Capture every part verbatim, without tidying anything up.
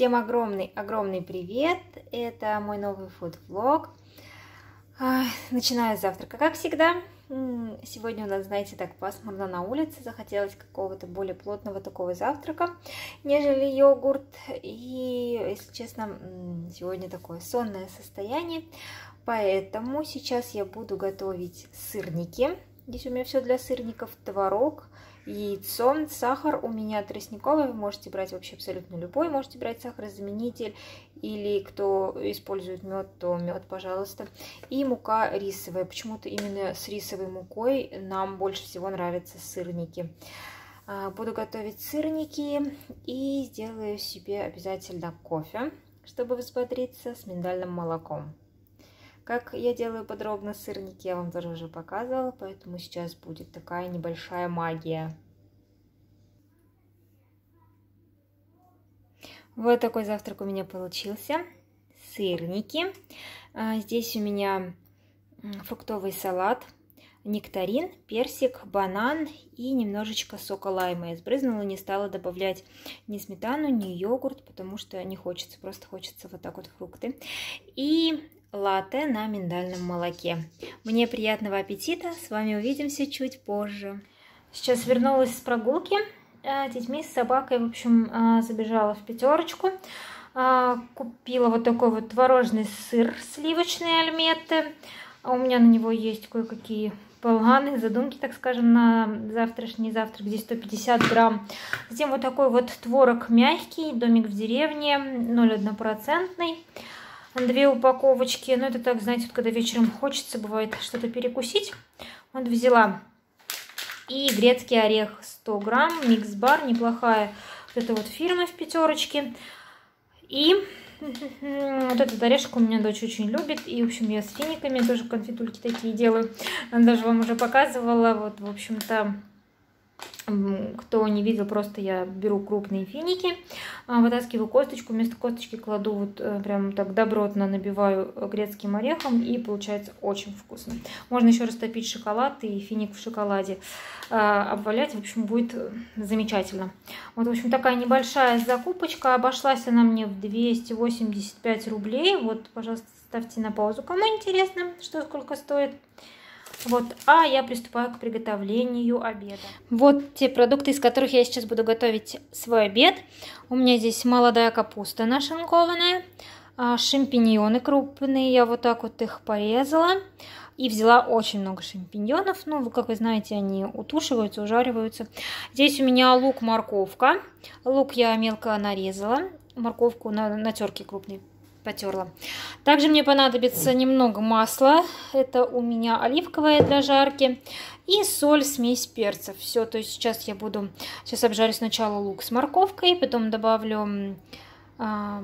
Всем огромный-огромный привет! Это мой новый фуд-влог. Начинаю с завтрака, как всегда. Сегодня у нас, знаете, так пасмурно на улице. Захотелось какого-то более плотного такого завтрака, нежели йогурт. И, если честно, сегодня такое сонное состояние. Поэтому сейчас я буду готовить сырники. Здесь у меня все для сырников. Творог, яйцо, сахар у меня тростниковый. Вы можете брать вообще абсолютно любой. Можете брать сахарозаменитель. Или кто использует мед, то мед, пожалуйста. И мука рисовая. Почему-то именно с рисовой мукой нам больше всего нравятся сырники. Буду готовить сырники. И сделаю себе обязательно кофе, чтобы взбодриться, с миндальным молоком. Как я делаю подробно сырники, я вам тоже уже показывала, поэтому сейчас будет такая небольшая магия. Вот такой завтрак у меня получился. Сырники. Здесь у меня фруктовый салат, нектарин, персик, банан и немножечко сока лайма. Я сбрызнула, не стала добавлять ни сметану, ни йогурт, потому что не хочется, просто хочется вот так вот фрукты. И латте на миндальном молоке. Мне приятного аппетита, с вами увидимся чуть позже. Сейчас вернулась с прогулки с детьми, с собакой, в общем, забежала в пятерочку. Купила вот такой вот творожный сыр, сливочные альметты. У меня на него есть кое-какие планы, задумки, так скажем, на завтрашний завтрак. Здесь сто пятьдесят грамм. Затем вот такой вот творог мягкий, домик в деревне, ноль целых одна десятая процента. Две упаковочки. Ну, это так, знаете, вот, когда вечером хочется, бывает, что-то перекусить. Вот взяла. И грецкий орех сто грамм. Микс-бар. Неплохая вот эта вот фирма в пятерочке. И вот этот орешек у меня дочь очень любит. И, в общем, я с финиками тоже конфетульки такие делаю. Она даже вам уже показывала. Вот, в общем-то, кто не видел, просто я беру крупные финики, вытаскиваю косточку, вместо косточки кладу, вот прям так добротно набиваю грецким орехом, и получается очень вкусно. Можно еще растопить шоколад и финик в шоколаде обвалять, в общем, будет замечательно. Вот, в общем, такая небольшая закупочка, обошлась она мне в двести восемьдесят пять рублей, вот, пожалуйста, ставьте на паузу, кому интересно, что сколько стоит. Вот, а я приступаю к приготовлению обеда. Вот те продукты, из которых я сейчас буду готовить свой обед. У меня здесь молодая капуста нашинкованная, шампиньоны крупные, я вот так вот их порезала. И взяла очень много шампиньонов, ну, как вы знаете, они утушиваются, ужариваются. Здесь у меня лук, морковка, лук я мелко нарезала, морковку на, на терке крупной потерла. Также мне понадобится немного масла. Это у меня оливковое для жарки. И соль, смесь перцев. Все, то есть сейчас я буду... Сейчас обжарю сначала лук с морковкой, потом добавлю э,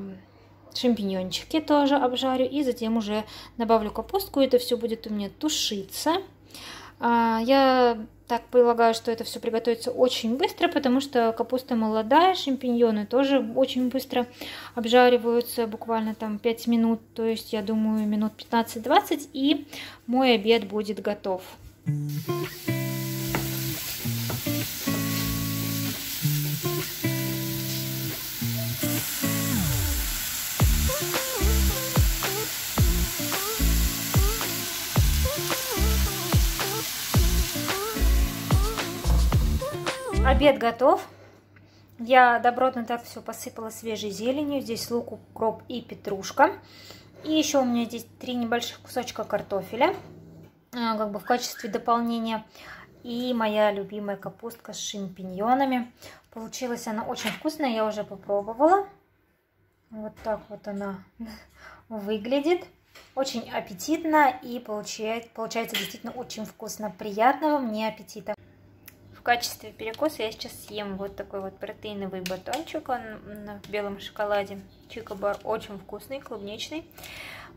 шампиньончики тоже обжарю. И затем уже добавлю капустку. Это все будет у меня тушиться. Э, я... Так, полагаю, что это все приготовится очень быстро, потому что капуста молодая, шампиньоны тоже очень быстро обжариваются, буквально там пять минут, то есть, я думаю, минут пятнадцать-двадцать, и мой обед будет готов. Обед готов. Я добротно так все посыпала свежей зеленью. Здесь лук, укроп и петрушка. И еще у меня здесь три небольших кусочка картофеля, как бы в качестве дополнения. И моя любимая капустка с шампиньонами. Получилась она очень вкусная, я уже попробовала. Вот так вот она выглядит. Очень аппетитно и получает, получается действительно очень вкусно. Приятного мне аппетита! В качестве перекуса я сейчас съем вот такой вот протеиновый батончик, он в белом шоколаде, Чикобар, очень вкусный, клубничный.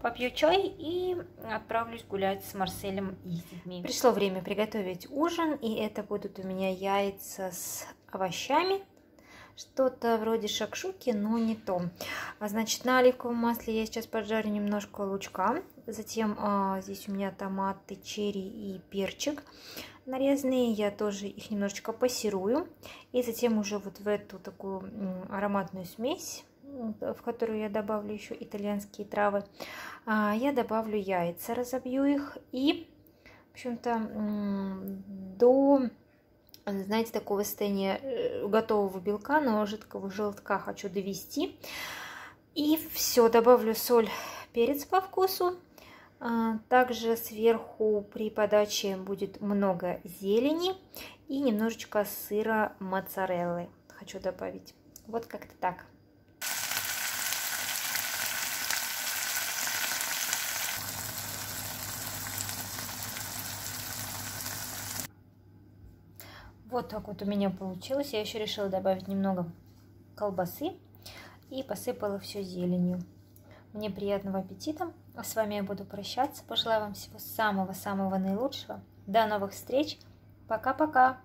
Попью чай и отправлюсь гулять с Марселем и с детьми. Пришло время приготовить ужин, и это будут у меня яйца с овощами, что-то вроде шакшуки, но не то. А значит, на оливковом масле я сейчас поджарю немножко лучка, затем а, здесь у меня томаты, черри и перчик нарезанные, я тоже их немножечко пассерую, и затем уже вот в эту такую ароматную смесь в которую я добавлю еще итальянские травы. Я добавлю яйца, разобью их и, в общем-то, до, знаете, такого состояния готового белка, но жидкого желтка хочу довести. И все, добавлю соль, перец по вкусу. Также сверху при подаче будет много зелени и немножечко сыра моцареллы хочу добавить. Вот как-то так. Вот так вот у меня получилось. Я еще решила добавить немного колбасы и посыпала все зеленью. Мне приятного аппетита. А с вами я буду прощаться. Пожелаю вам всего самого-самого наилучшего. До новых встреч. Пока-пока.